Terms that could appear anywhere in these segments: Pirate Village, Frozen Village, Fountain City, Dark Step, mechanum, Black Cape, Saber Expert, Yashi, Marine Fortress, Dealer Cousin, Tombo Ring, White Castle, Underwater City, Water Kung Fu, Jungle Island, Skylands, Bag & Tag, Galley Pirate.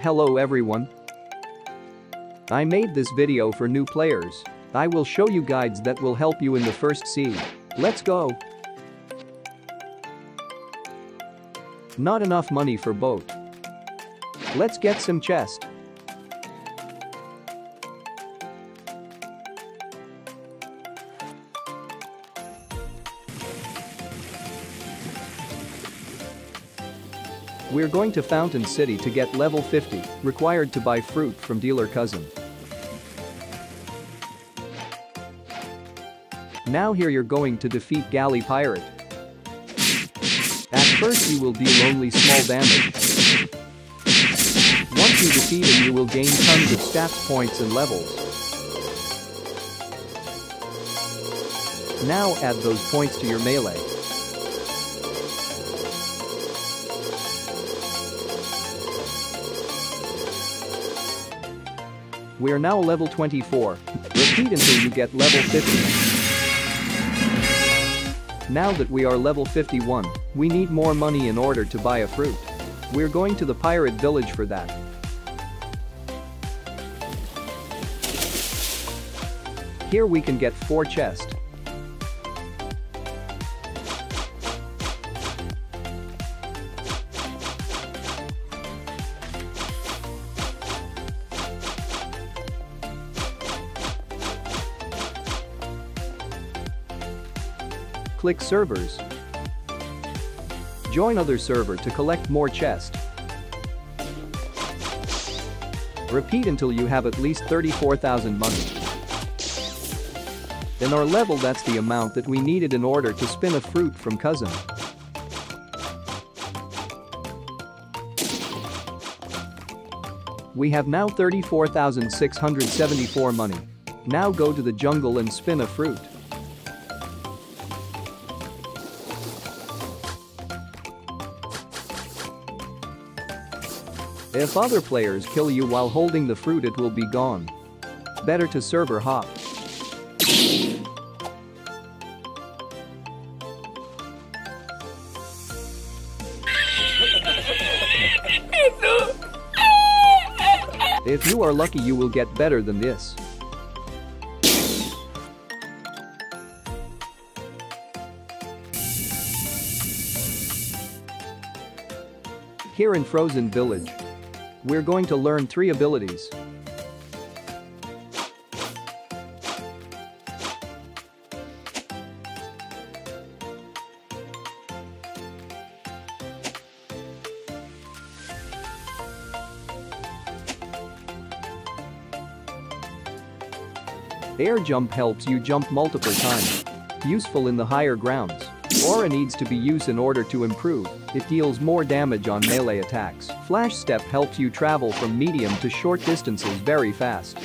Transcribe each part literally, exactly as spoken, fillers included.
Hello everyone. I made this video for new players. I will show you guides that will help you in the first sea. Let's go. Not enough money for boat. Let's get some chest. We're going to Fountain City to get level fifty, required to buy fruit from Dealer Cousin. Now here you're going to defeat Galley Pirate. At first you will deal only small damage. Once you defeat him you will gain tons of stats points and levels. Now add those points to your melee. We are now level twenty-four. Repeat until you get level fifty. Now that we are level fifty-one, we need more money in order to buy a fruit. We're going to the Pirate Village for that. Here we can get four chests. Click servers. Join other server to collect more chest. Repeat until you have at least thirty-four thousand money. In our level that's the amount that we needed in order to spin a fruit from Cousin. We have now thirty-four thousand six hundred seventy-four money. Now go to the jungle and spin a fruit. If other players kill you while holding the fruit it will be gone. Better to server hop. If you are lucky you will get better than this. Here in Frozen Village, we're going to learn three abilities. Air jump helps you jump multiple times. Useful in the higher grounds. Aura needs to be used in order to improve. It deals more damage on melee attacks. Flash step helps you travel from medium to short distances very fast.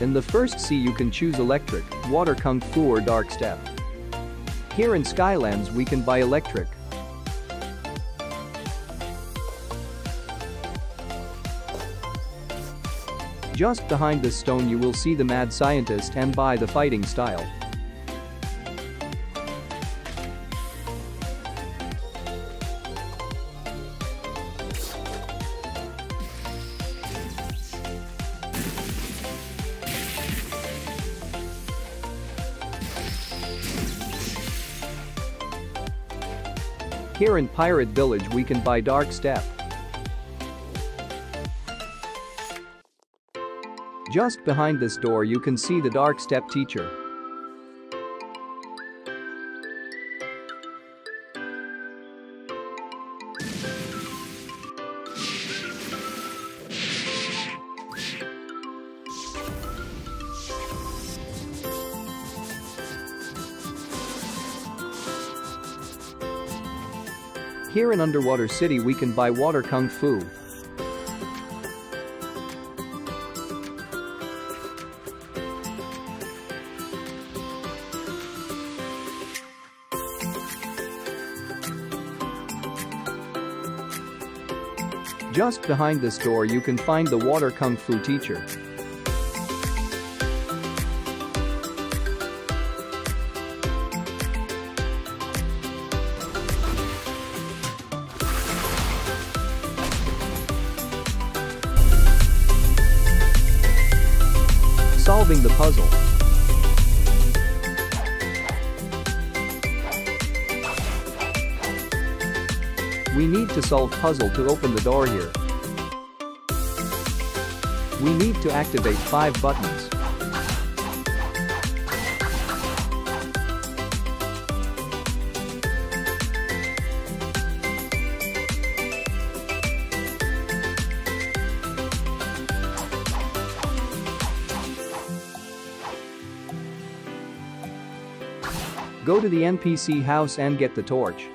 In the first sea you can choose electric, water kung fu or dark step. Here in Skylands we can buy electric. Just behind this stone you will see the mad scientist and buy the fighting style. Here in Pirate Village we can buy dark step. Just behind this door you can see the Dark Step teacher. Here in Underwater City we can buy water kung fu. Just behind this door you can find the water kung fu teacher. solving the puzzle. We need to solve puzzle to open the door here. We need to activate five buttons. Go to the N P C house and get the torch.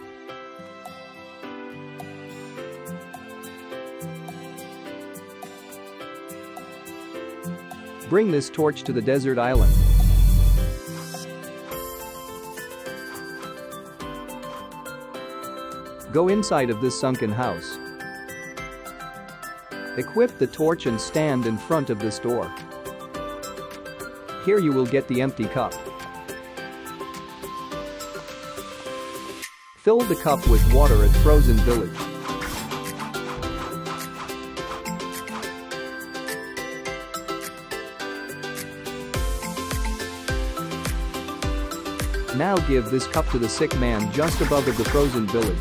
Bring this torch to the desert island. Go inside of this sunken house. Equip the torch and stand in front of this door. Here you will get the empty cup. Fill the cup with water at Frozen Village. Now give this cup to the sick man just above of the Frozen Village.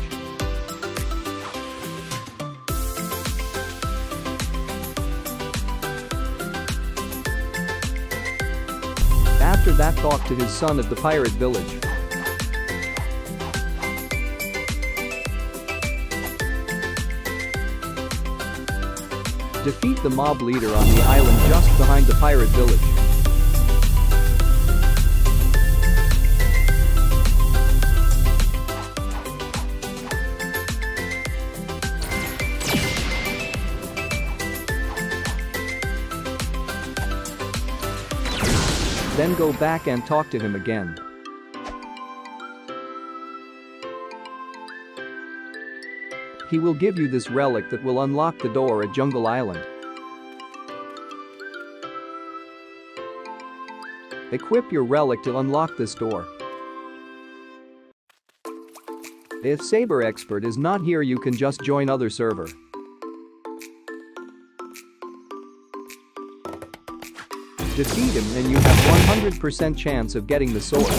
After that, talk to his son at the Pirate Village. Defeat the mob leader on the island just behind the Pirate Village. Then go back and talk to him again. He will give you this relic that will unlock the door at Jungle Island. Equip your relic to unlock this door. If Saber Expert is not here, you can just join other server. Defeat him and you have one hundred percent chance of getting the sword.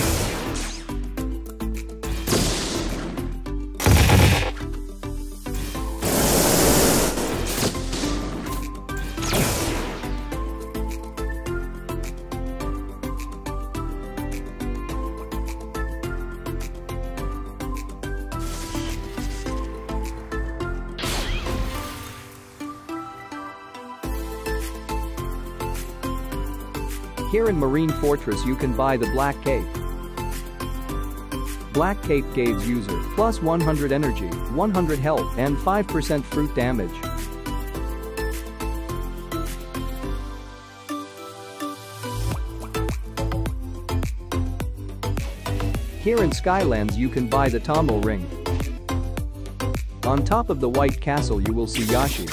Here in Marine Fortress you can buy the Black Cape. Black Cape gives user plus one hundred energy, one hundred health and five percent fruit damage. Here in Skylands you can buy the Tombo Ring. On top of the White Castle you will see Yashi.